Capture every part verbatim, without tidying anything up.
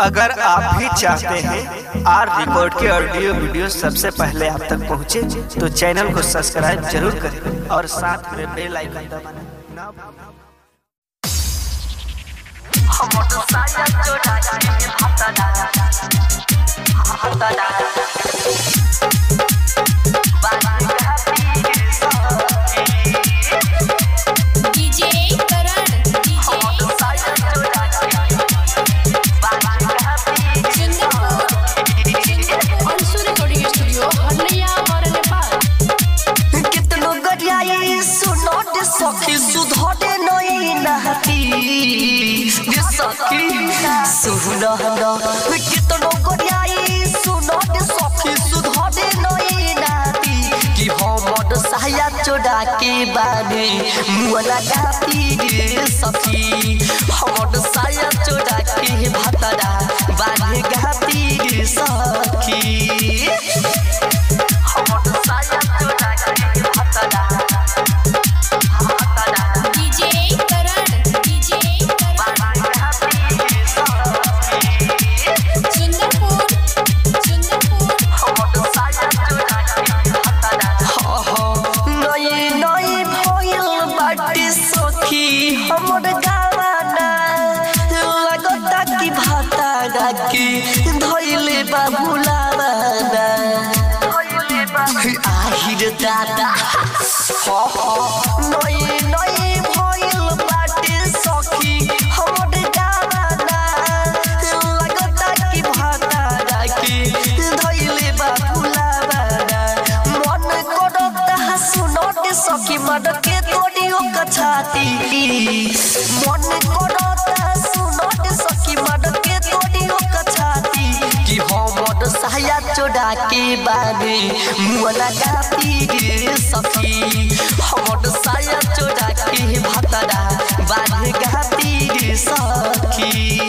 अगर आप भी चाहते हैं आर रिकॉर्ड के ऑडियो वीडियो सबसे पहले आप तक पहुंचे, तो चैनल को सब्सक्राइब जरूर करें और साथ में बेल आइकन दबाना ना सुनो हलो कितनो गोरियाई सुनो के सखी सुधा दे नई नाती कि हमर सहाया चोरा के बानी मुला गाती रे सखी हमर सहाया चोरा के भतरा बानी गाती रे सखी हमर सहाया चोरा के भतरा दादा हो हो नई नई भइल बाटे सखी हमर गाना लगता कि भाता राखी धइले बाबूला बाना मन करत हसुनत सखी मन के तोड़ियो कछाती मन करत हसुनत सखी मन के तोड़ियो कछाती कि हमर सहाया चोरा के बानी मुला गाती सखी हमर साया चोरा के भतरा बाध गाती सखी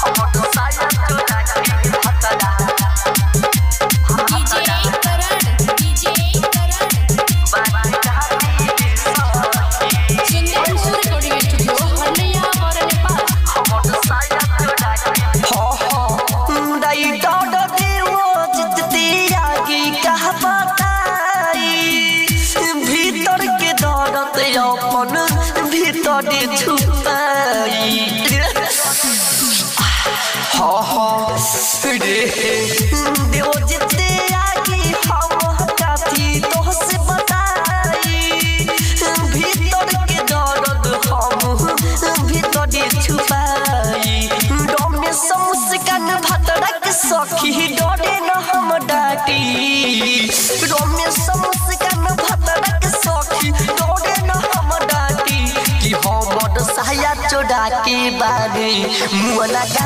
हमर साया चोरा के भतरा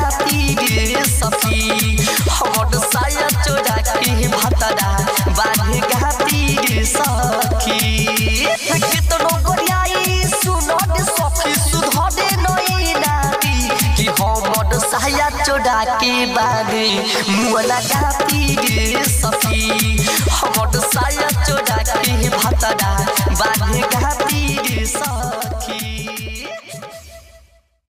मुला गाती रे सखी हमर साया चोरा के भतरा बाध गाती रे सखी कितनो गोरियाई सुनो के सखी सुधा दे नई नाती कि हमर साया चोरा के बाधे मुला गाती रे सखी हमर साया चोरा के भतरा बाध गाती रे सखी।